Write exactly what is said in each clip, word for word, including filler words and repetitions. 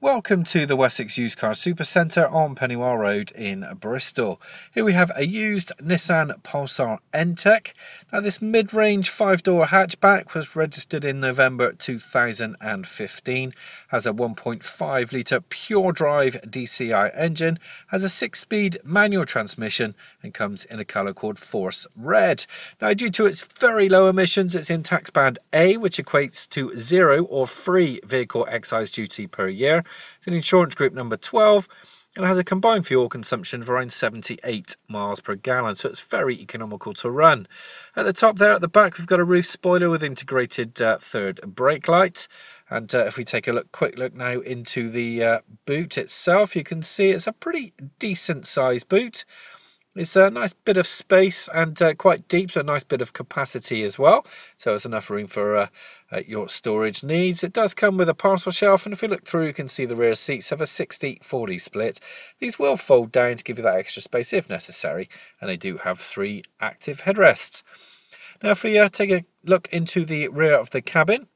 Welcome to the Wessex Used Car Supercentre on Pennywell Road in Bristol. Here we have a used Nissan Pulsar N-Tec. Now this mid-range five-door hatchback was registered in November two thousand fifteen, has a one point five litre pure drive D C I engine, has a six-speed manual transmission and comes in a colour called Force Red. Now due to its very low emissions, it's in tax band A, which equates to zero or free vehicle excise duty per year. It's an insurance group number twelve and has a combined fuel consumption of around seventy-eight miles per gallon, so it's very economical to run. At the top there, at the back, we've got a roof spoiler with integrated uh, third brake light. And uh, if we take a look, quick look now into the uh, boot itself, you can see it's a pretty decent sized boot. It's a nice bit of space and uh, quite deep, so a nice bit of capacity as well. So it's enough room for uh, uh, your storage needs. It does come with a parcel shelf, and if you look through, you can see the rear seats have a sixty forty split. These will fold down to give you that extra space if necessary, and they do have three active headrests. Now if we uh, take a look into the rear of the cabin,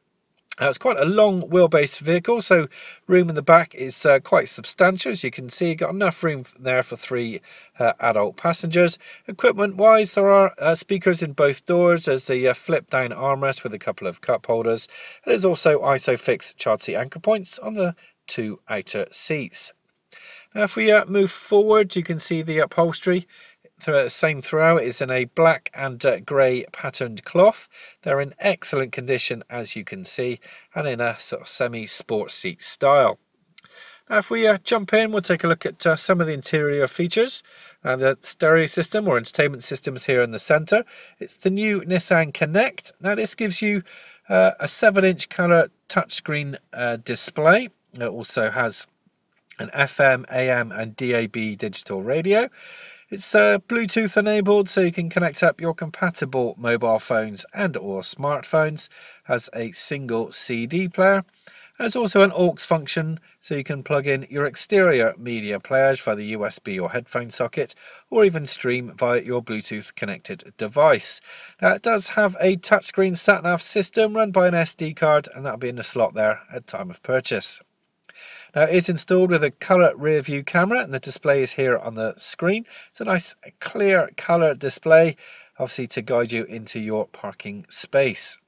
Uh, it's quite a long wheelbase vehicle, so room in the back is uh, quite substantial. As you can see, got enough room there for three uh, adult passengers. Equipment wise, there are uh, speakers in both doors. There's the uh, flip down armrest with a couple of cup holders. There's also ISOFIX child seat anchor points on the two outer seats. Now if we uh, move forward, you can see the upholstery. The same throughout, is in a black and uh, grey patterned cloth. They're in excellent condition, as you can see, and in a sort of semi-sport seat style. Now if we uh, jump in, we'll take a look at uh, some of the interior features. Now the stereo system or entertainment system is here in the centre. It's the new Nissan Connect. Now this gives you uh, a seven inch colour touchscreen uh, display. It also has an F M, A M and D A B digital radio. It's uh, Bluetooth enabled, so you can connect up your compatible mobile phones and or smartphones. Has a single C D player. There's also an aux function, so you can plug in your exterior media players via the U S B or headphone socket, or even stream via your Bluetooth connected device. Now it does have a touchscreen sat-nav system run by an S D card, and that'll be in the slot there at time of purchase. Now it's installed with a colour rear view camera, and the display is here on the screen. It's a nice clear colour display, obviously to guide you into your parking space.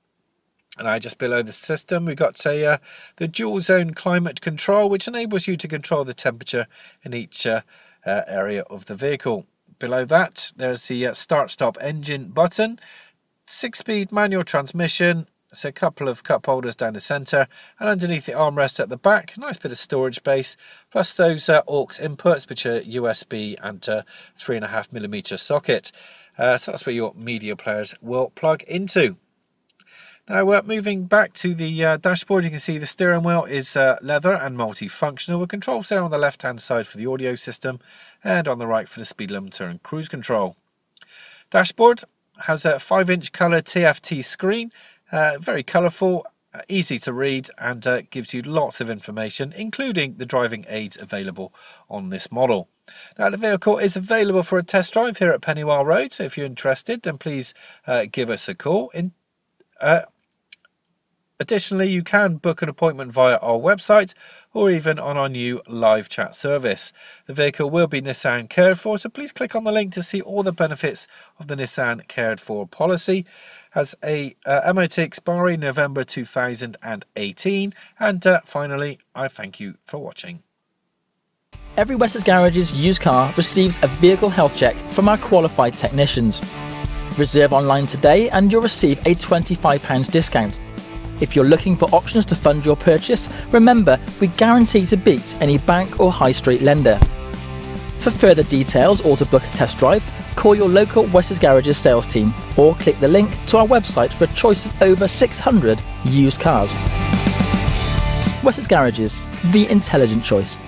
And now just below the system, we've got a, uh, the dual zone climate control, which enables you to control the temperature in each uh, uh, area of the vehicle. Below that, there's the uh, start stop engine button, six-speed manual transmission. So a couple of cup holders down the centre, and underneath the armrest at the back, nice bit of storage space, plus those uh, aux inputs, which are U S B and uh, three and a half millimetre socket. Uh, so that's where your media players will plug into. Now we're moving back to the uh, dashboard. You can see the steering wheel is uh, leather and multifunctional, with controls there on the left hand side for the audio system and on the right for the speed limiter and cruise control. Dashboard has a five inch colour T F T screen. Uh, very colourful, uh, easy to read, and uh, gives you lots of information, including the driving aids available on this model. Now the vehicle is available for a test drive here at Pennywell Road, so if you're interested, then please uh, give us a call. In, uh, additionally, you can book an appointment via our website or even on our new live chat service. The vehicle will be Nissan cared for, so please click on the link to see all the benefits of the Nissan cared for policy. Has a uh, M O T expiry November two thousand eighteen. And uh, finally, I thank you for watching. Every Wessex Garage's used car receives a vehicle health check from our qualified technicians. Reserve online today and you'll receive a twenty-five pounds discount. If you're looking for options to fund your purchase, remember we guarantee to beat any bank or high street lender. For further details or to book a test drive, call your local Wessex Garages sales team or click the link to our website for a choice of over six hundred used cars. Wessex Garages, the intelligent choice.